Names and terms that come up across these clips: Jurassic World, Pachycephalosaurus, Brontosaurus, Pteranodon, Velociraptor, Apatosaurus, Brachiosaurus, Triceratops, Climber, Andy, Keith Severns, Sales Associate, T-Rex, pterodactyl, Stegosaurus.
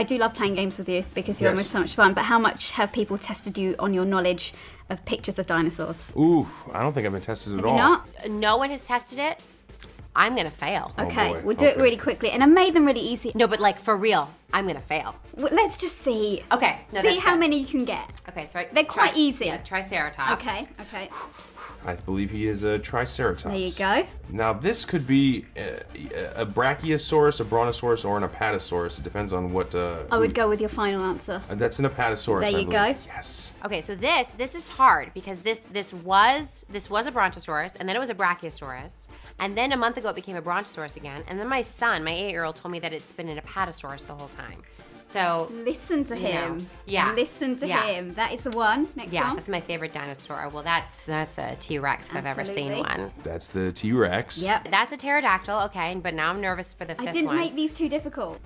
I do love playing games with you because you're always so much fun, but how much have people tested you on your knowledge of pictures of dinosaurs? Ooh, I don't think I've been tested at all. Not? No one has tested it. I'm gonna fail. Okay, we'll do it really quickly. And I made them really easy. No, but like for real, I'm gonna fail. Well, let's just see. Okay. No, see how many you can get. Okay, so they're quite easy. Yeah, Triceratops. Okay, okay. I believe he is a Triceratops. There you go. Now this could be a Brachiosaurus, a Brontosaurus, or an Apatosaurus. It depends on what... I would go with your final answer. That's an Apatosaurus. There you go. Yes. Okay, so this is hard because this was a Brontosaurus, and then it was a Brachiosaurus, and then a month ago it became a Brontosaurus again, and then my son, my 8-year-old, told me that it's been an Apatosaurus the whole time. So listen to him. Know. Yeah. Listen to him. That is the one. Next one. Yeah, that's my favorite dinosaur. Well, that's a T-Rex if I've ever seen one. That's the T-Rex. Yep. That's a pterodactyl. Okay, but now I'm nervous for the fifth one. I didn't make these too difficult.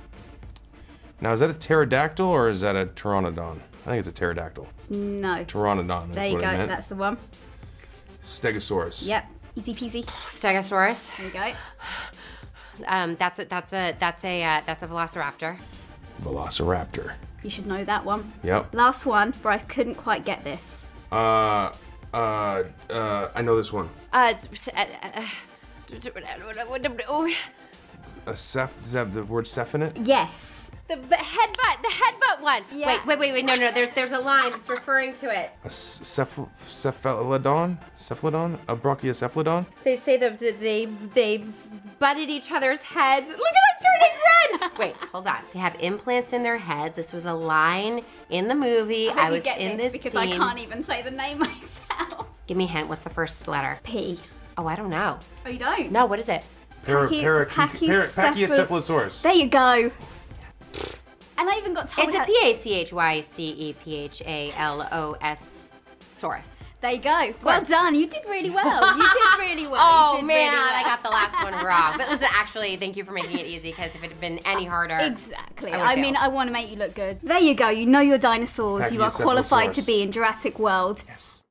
Now, is that a pterodactyl or is that a pteranodon? I think it's a pterodactyl. No. Pteranodon. There you go. That's the one. Stegosaurus. Yep. Easy peasy. Stegosaurus. There you go. That's a Velociraptor. Velociraptor. You should know that one. Yep. Last one. Bryce couldn't quite get this. I know this one. The word Ceph in it? Yes. The headbutt one. Yeah. Wait, no, there's a line that's referring to it. A cephalodon? Cephalodon? A brachiocephalodon? They say that they butted each other's heads. Look at him turning red! Wait, hold on. They have implants in their heads. This was a line in the movie. I was in this because I can't even say the name myself. Give me a hint, what's the first letter? P. Oh, I don't know. Oh, you don't? No, what is it? Pachycephalosaurus. There you go. And I even got told it's a P-A-C-H-Y-C-E-P-H-A-L-O-S Saurus. There you go. Worst. Well done. You did really well. You did really well. Oh, man, really well. I got the last one wrong. But listen, actually, thank you for making it easy because if it had been any harder, exactly. I mean, I want to make you look good. There you go. You know your dinosaurs. You are qualified to be in Jurassic World. Yes.